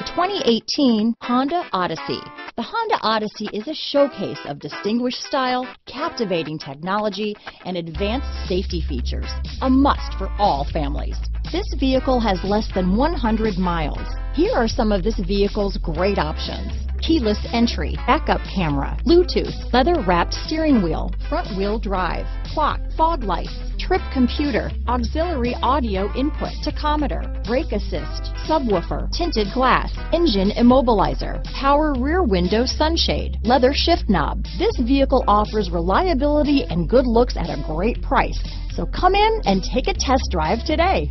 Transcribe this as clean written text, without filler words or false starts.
The 2018 Honda Odyssey. The Honda Odyssey is a showcase of distinguished style, captivating technology, and advanced safety features, a must for all families. This vehicle has less than 100 miles. Here are some of this vehicle's great options: keyless entry, backup camera, Bluetooth, leather-wrapped steering wheel, front-wheel drive, clock, fog lights, trip computer, auxiliary audio input, tachometer, brake assist, subwoofer, tinted glass, engine immobilizer, power rear window sunshade, leather shift knob. This vehicle offers reliability and good looks at a great price. So come in and take a test drive today.